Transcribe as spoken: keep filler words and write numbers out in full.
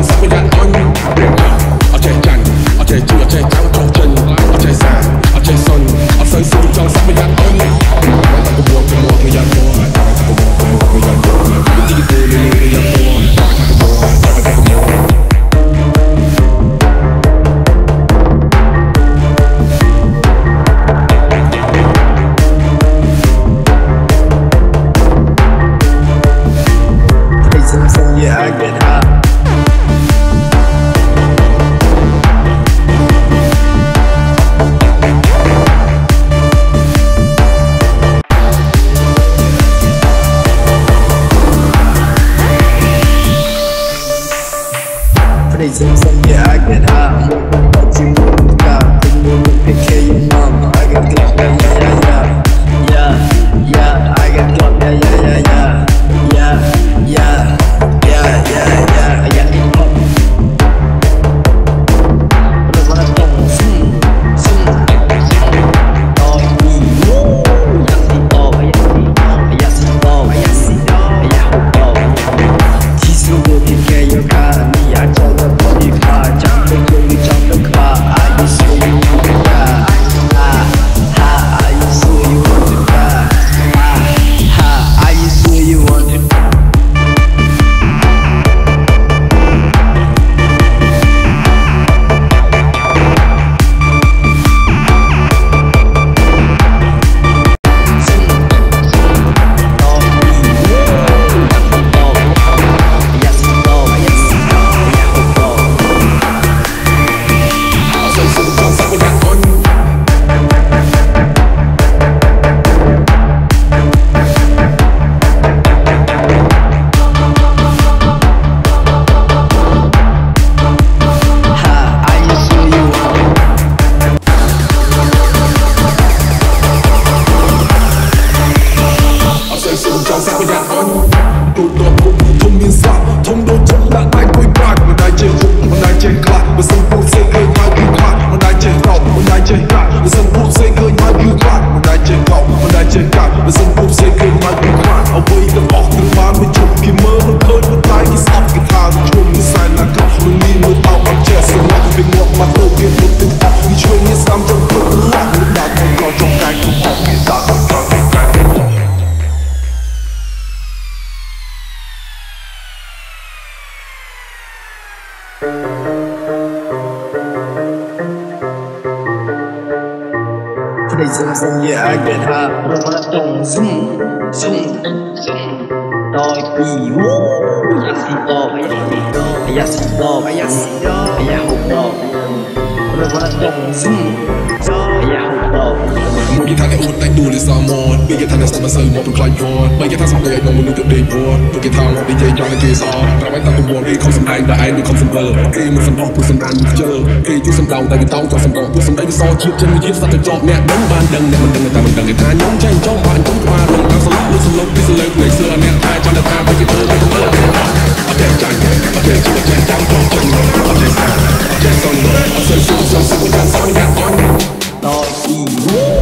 còn sao bây giờ nói nhắn biển đảo ở trẻ trần ở trẻ trừ ở trẻ trắng ở chân ở trẻ già ở trẻ xuân ở sân sương trong sao bây giờ nói nhắn biển đảo ta có buồn thì buồn người dân buồn ta có buồn thì buồn người dân buồn ta có buồn thì buồn người dân buồn ta có buồn ta có buồn ta có buồn. Tôi